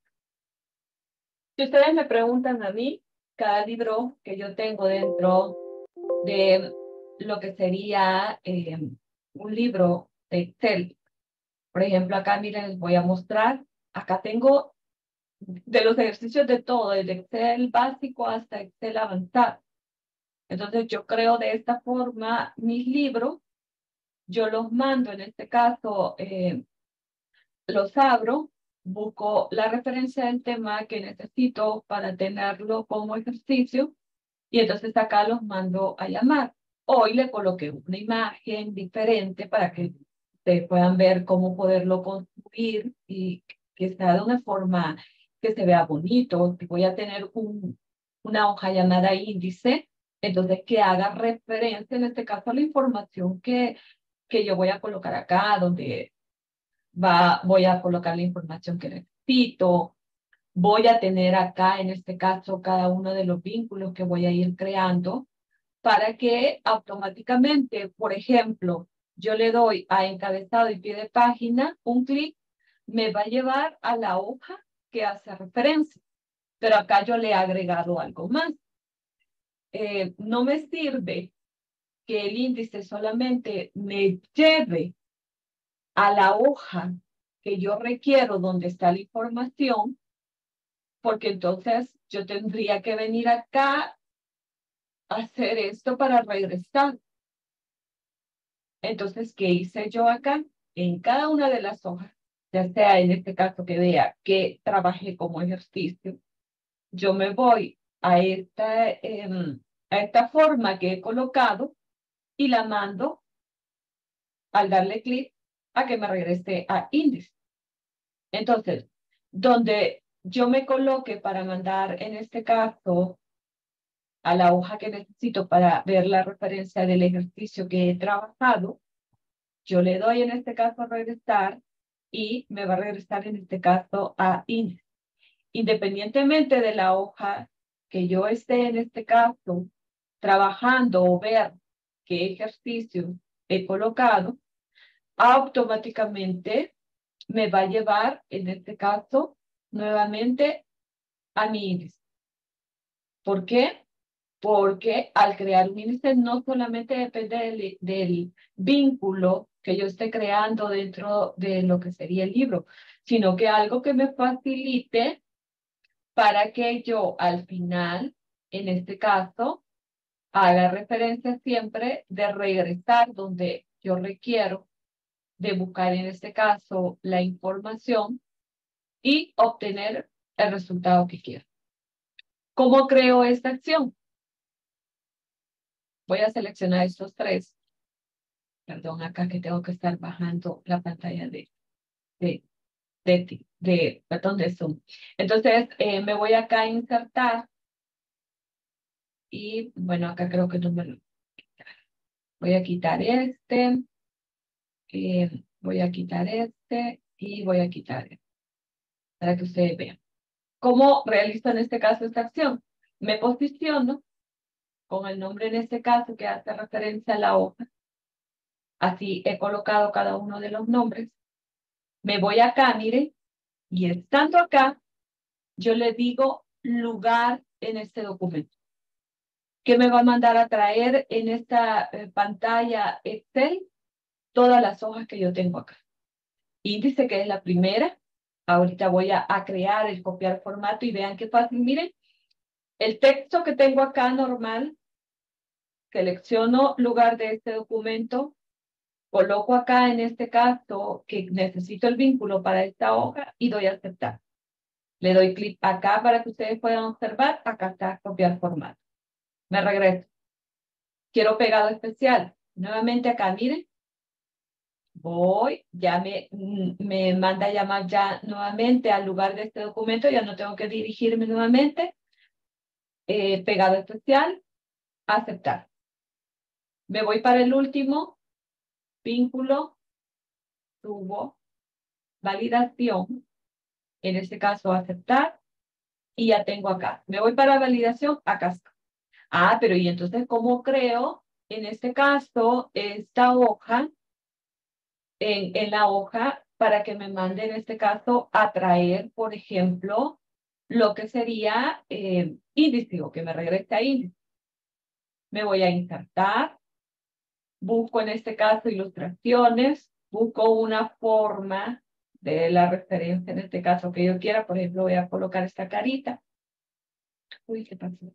Si ustedes me preguntan a mí, cada libro que yo tengo dentro de lo que sería un libro de Excel, por ejemplo, acá miren, les voy a mostrar, acá tengo de los ejercicios de todo, desde Excel básico hasta Excel avanzado. Entonces yo creo de esta forma mis libros, yo los mando, en este caso los abro, busco la referencia del tema que necesito para tenerlo como ejercicio y entonces acá los mando a llamar. Hoy le coloqué una imagen diferente para que ustedes puedan ver cómo poderlo construir y que sea de una forma que se vea bonito. Voy a tener una hoja llamada índice. Entonces, que haga referencia, en este caso, a la información que yo voy a colocar acá, donde voy a colocar la información que necesito. Voy a tener acá, en este caso, cada uno de los vínculos que voy a ir creando para que automáticamente, por ejemplo, yo le doy a encabezado y pie de página, un clic, me va a llevar a la hoja que hace referencia. Pero acá yo le he agregado algo más. No me sirve que el índice solamente me lleve a la hoja que yo requiero donde está la información, porque entonces yo tendría que venir acá a hacer esto para regresar. Entonces, ¿qué hice yo acá? En cada una de las hojas, ya sea en este caso que vea que trabajé como ejercicio, yo me voy a esta forma que he colocado y la mando al darle clic a que me regrese a índice. Entonces, donde yo me coloque para mandar en este caso a la hoja que necesito para ver la referencia del ejercicio que he trabajado, yo le doy en este caso a regresar y me va a regresar en este caso a índice. Independientemente de la hoja que yo esté en este caso trabajando o ver qué ejercicio he colocado, automáticamente me va a llevar, en este caso, nuevamente a mi índice. ¿Por qué? Porque al crear un índice no solamente depende del vínculo que yo esté creando dentro de lo que sería el libro, sino que algo que me facilite para que yo al final, en este caso, haga referencia siempre de regresar donde yo requiero, de buscar en este caso la información y obtener el resultado que quiero. ¿Cómo creo esta acción? Voy a seleccionar estos tres. Perdón, acá que tengo que estar bajando la pantalla de Zoom. Entonces, me voy acá a insertar. Y, bueno, acá creo que no me lo voy a quitar. Voy a quitar este. Voy a quitar este. Y voy a quitar este. Para que ustedes vean. ¿Cómo realizo en este caso esta acción? Me posiciono con el nombre en este caso que hace referencia a la hoja. Así he colocado cada uno de los nombres. Me voy acá, miren, y estando acá, yo le digo lugar en este documento. que me va a mandar a traer en esta pantalla Excel todas las hojas que yo tengo acá. Índice, que es la primera. Ahorita voy a crear el copiar formato y vean qué fácil. Miren, el texto que tengo acá normal, selecciono lugar de este documento, coloco acá en este caso que necesito el vínculo para esta hoja y doy a aceptar. Le doy clic acá para que ustedes puedan observar. Acá está copiar formato. Me regreso. Quiero pegado especial. Nuevamente acá, miren. Voy, ya me manda a llamar ya nuevamente al lugar de este documento. Ya no tengo que dirigirme nuevamente. Pegado especial. Aceptar. Me voy para el último. Vínculo. Subo. Validación. En este caso, aceptar. Y ya tengo acá. Me voy para validación. Acá está. Ah, pero y entonces, ¿cómo creo? En este caso, esta hoja, en la hoja, para que me mande, en este caso, a traer, por ejemplo, lo que sería índice, o que me regrese a índice. Me voy a insertar. Busco, en este caso, ilustraciones. Busco una forma de la referencia, en este caso, que yo quiera. Por ejemplo, voy a colocar esta carita. Uy, ¿qué pasó?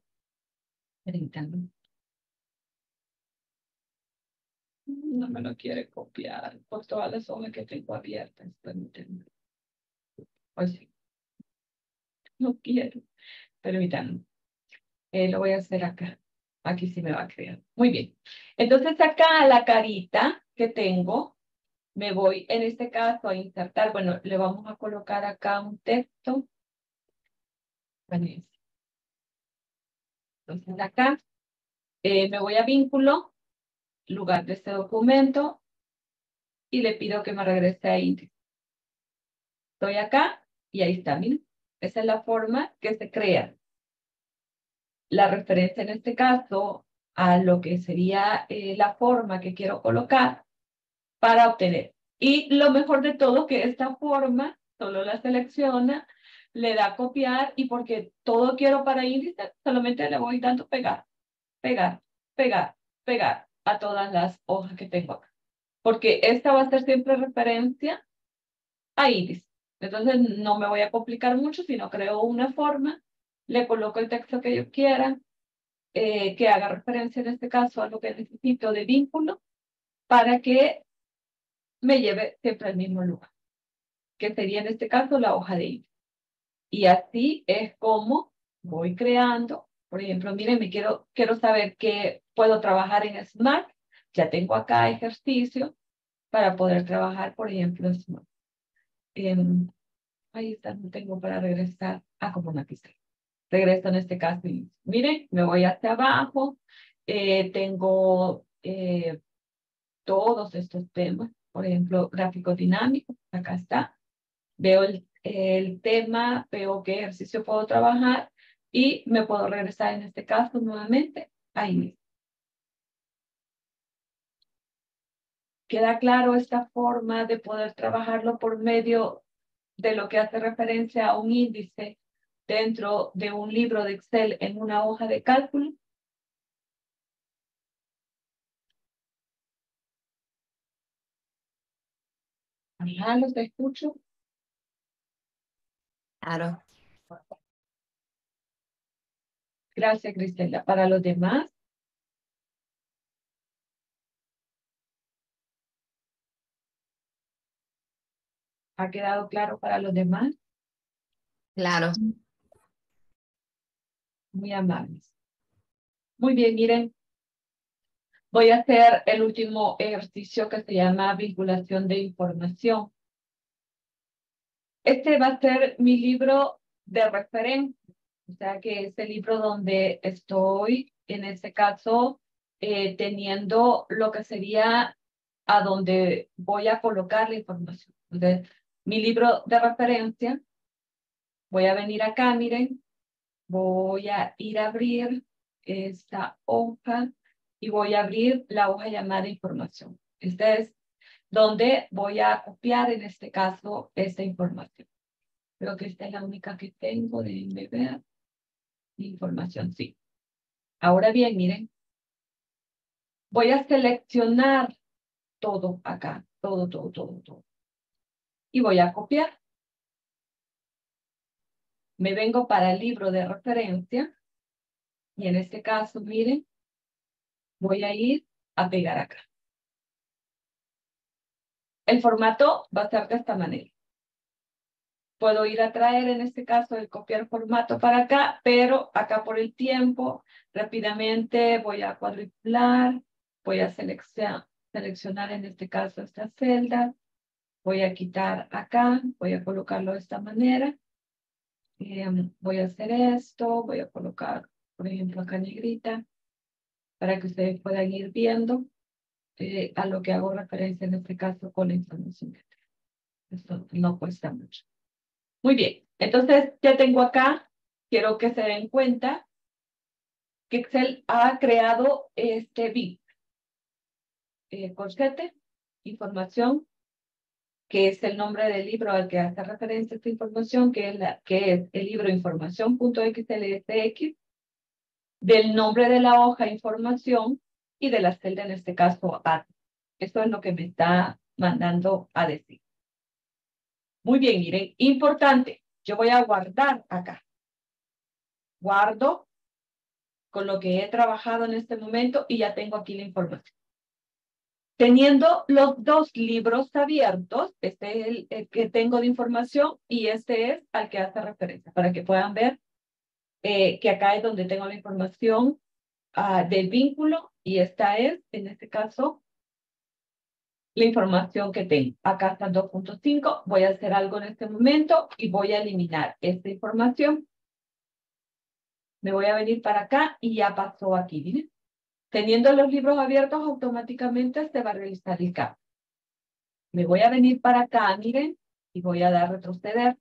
No me lo quiere copiar por todas las hojas que tengo abiertas. Permítanme. Hoy sí. No quiero. Permítanme. Lo voy a hacer acá. Aquí sí me va a crear. Muy bien. Entonces acá la carita que tengo, me voy en este caso a insertar. Bueno, le vamos a colocar acá un texto. Vale. Entonces acá me voy a vínculo, lugar de este documento, y le pido que me regrese a índice. Estoy acá y ahí está, miren. Esa es la forma que se crea. La referencia en este caso a lo que sería la forma que quiero colocar para obtener. Y lo mejor de todo que esta forma solo la selecciona, le da copiar, y porque todo quiero para índice, solamente le voy dando pegar, pegar, pegar, pegar a todas las hojas que tengo acá. Porque esta va a ser siempre referencia a índice. Entonces no me voy a complicar mucho, sino creo una forma, le coloco el texto que yo quiera, que haga referencia en este caso a lo que necesito de vínculo, para que me lleve siempre al mismo lugar, que sería en este caso la hoja de índice. Y así es como voy creando. Por ejemplo, miren, quiero saber que puedo trabajar en Smart. Ya tengo acá ejercicio para poder trabajar, por ejemplo, en Smart. Ahí está, no tengo para regresar a como una pista. Regreso en este caso y miren, me voy hacia abajo. Tengo todos estos temas. Por ejemplo, gráficos dinámicos. Acá está. Veo el tema, veo qué ejercicio puedo trabajar y me puedo regresar en este caso nuevamente ahí mismo. ¿Queda claro esta forma de poder trabajarlo por medio de lo que hace referencia a un índice dentro de un libro de Excel en una hoja de cálculo? Ajá, los escucho. Claro. Gracias, Griselda. Para los demás. ¿Ha quedado claro para los demás? Claro. Muy amables. Muy bien, miren. Voy a hacer el último ejercicio que se llama vinculación de información. Este va a ser mi libro de referencia, o sea que es el libro donde estoy, en este caso, teniendo lo que sería a donde voy a colocar la información. Entonces, mi libro de referencia, voy a venir acá, miren, voy a ir a abrir esta hoja y voy a abrir la hoja llamada información. Esta es donde voy a copiar en este caso esta información. Creo que esta es la única que tengo, déjenme ver. Información, sí. Ahora bien, miren, voy a seleccionar todo acá, todo. Y voy a copiar. Me vengo para el libro de referencia. Y en este caso, miren, voy a ir a pegar acá. El formato va a ser de esta manera. Puedo ir a traer, en este caso, el copiar formato para acá, pero acá por el tiempo, rápidamente voy a cuadricular, voy a seleccionar en este caso esta celda, voy a quitar acá, voy a colocarlo de esta manera. Voy a hacer esto, voy a colocar, por ejemplo, acá negrita, para que ustedes puedan ir viendo a lo que hago referencia en este caso con la información. Esto no cuesta mucho. Muy bien, entonces ya tengo acá, quiero que se den cuenta que Excel ha creado este bit, corchete, información, que es el nombre del libro al que hace referencia esta información, que es el libro información.xlsx, del nombre de la hoja información y de la celda, en este caso, A. Esto es lo que me está mandando a decir. Muy bien, miren, importante, yo voy a guardar acá. Guardo con lo que he trabajado en este momento y ya tengo aquí la información. Teniendo los dos libros abiertos, este es el que tengo de información y este es al que hace referencia, para que puedan ver que acá es donde tengo la información del vínculo y esta es, en este caso, la información que tengo. Acá está 2.5, voy a hacer algo en este momento y voy a eliminar esta información. Me voy a venir para acá y ya pasó aquí, miren. Teniendo los libros abiertos, automáticamente se va a realizar el cambio. Me voy a venir para acá, miren, y voy a dar retroceder.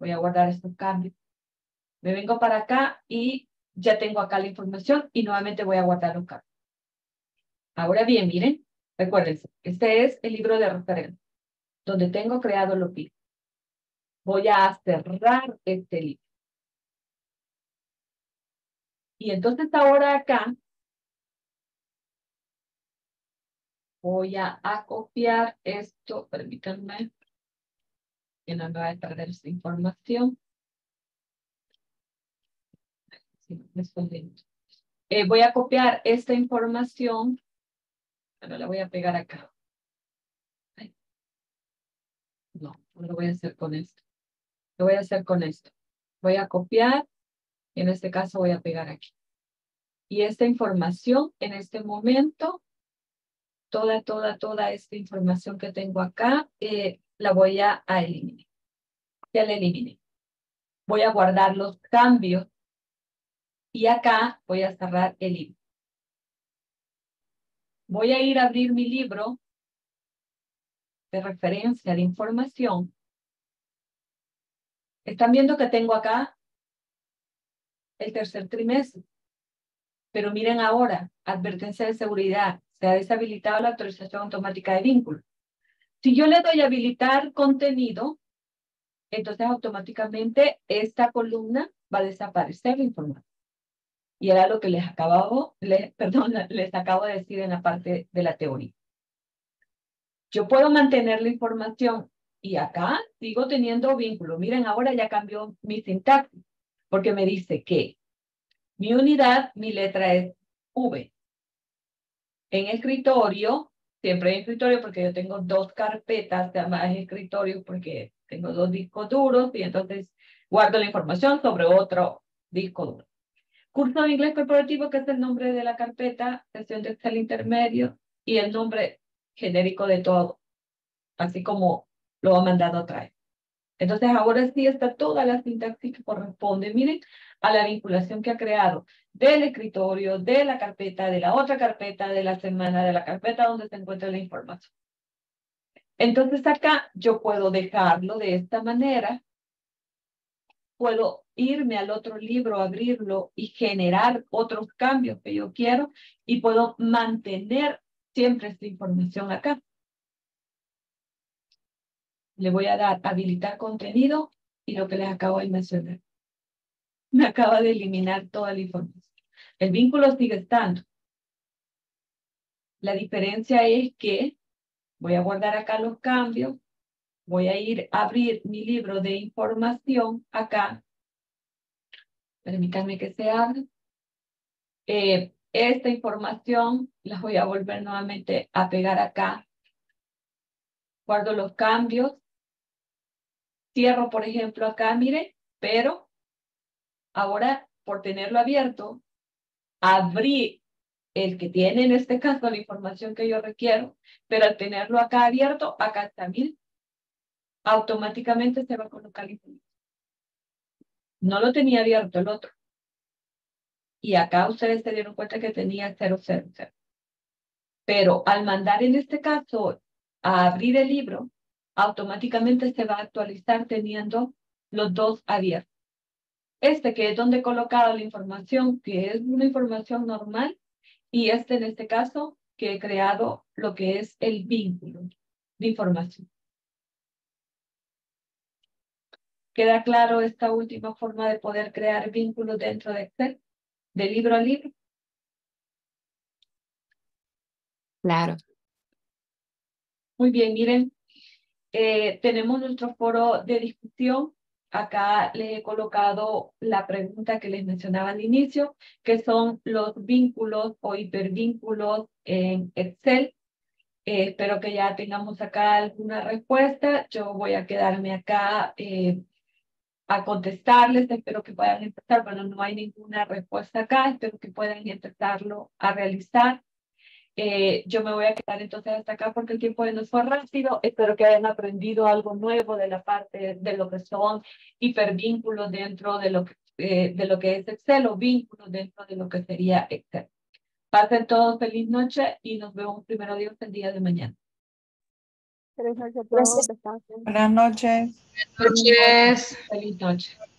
Voy a guardar estos cambios. Me vengo para acá y ya tengo acá la información y nuevamente voy a guardar los cambios. Ahora bien, miren, recuérdense, este es el libro de referencia, donde tengo creado los PIB. Voy a cerrar este libro. Y entonces ahora acá, voy a copiar esto, permítanme, que no me voy a perder esta información. Voy a copiar esta información, pero la voy a pegar acá. No lo voy a hacer con esto. Lo voy a hacer con esto. Voy a copiar, y en este caso voy a pegar aquí. Y esta información, en este momento, toda esta información que tengo acá, la voy a eliminar. Ya la eliminé. Voy a guardar los cambios. Y acá voy a cerrar el libro. Voy a ir a abrir mi libro de referencia de información. Están viendo que tengo acá el tercer trimestre. Pero miren ahora, advertencia de seguridad. Se ha deshabilitado la actualización automática de vínculo. Si yo le doy a habilitar contenido, entonces automáticamente esta columna va a desaparecer la información. Y era lo que les acabo de decir en la parte de la teoría. Yo puedo mantener la información y acá sigo teniendo vínculo. Miren, ahora ya cambió mi sintaxis porque me dice que mi unidad, mi letra es V. En escritorio, siempre en escritorio porque yo tengo dos carpetas, además escritorio porque tengo dos discos duros y entonces guardo la información sobre otro disco duro. Curso de Inglés Corporativo, que es el nombre de la carpeta, sesión de Excel intermedio y el nombre genérico de todo, así como lo ha mandado a traer. Entonces ahora sí está toda la sintaxis que corresponde, miren, a la vinculación que ha creado del escritorio, de la carpeta, de la otra carpeta, de la semana, de la carpeta donde se encuentra la información. Entonces acá yo puedo dejarlo de esta manera, puedo irme al otro libro, abrirlo y generar otros cambios que yo quiero y puedo mantener siempre esta información acá. Le voy a dar habilitar contenido y lo que les acabo de mencionar. Me acaba de eliminar toda la información. El vínculo sigue estando. La diferencia es que voy a guardar acá los cambios. Voy a ir a abrir mi libro de información acá. Permítanme que se abra. Esta información la voy a volver nuevamente a pegar acá. Guardo los cambios. Cierro, por ejemplo, acá, mire, pero ahora por tenerlo abierto, abrí el que tiene en este caso la información que yo requiero, pero al tenerlo acá abierto, acá está, mire, automáticamente se va a colocar el información. No lo tenía abierto el otro. Y acá ustedes se dieron cuenta que tenía 000. Pero al mandar en este caso a abrir el libro, automáticamente se va a actualizar teniendo los dos abiertos. Este que es donde he colocado la información, que es una información normal, y este en este caso que he creado lo que es el vínculo de información. ¿Queda claro esta última forma de poder crear vínculos dentro de Excel, de libro a libro? Claro. Muy bien, miren. Tenemos nuestro foro de discusión. Acá les he colocado la pregunta que les mencionaba al inicio, que son los vínculos o hipervínculos en Excel. Espero que ya tengamos acá alguna respuesta. Yo voy a quedarme acá a contestarles. Espero que puedan empezar. Bueno, no hay ninguna respuesta acá. Espero que puedan empezarlo a realizar. Yo me voy a quedar entonces hasta acá porque el tiempo nos fue rápido. Espero que hayan aprendido algo nuevo de la parte de lo que son hipervínculos dentro de lo que es Excel o vínculos dentro de lo que sería Excel. Pasen todos feliz noche y nos vemos primero Dios el día de mañana. Buenas noches. Buenas noches. Feliz noche.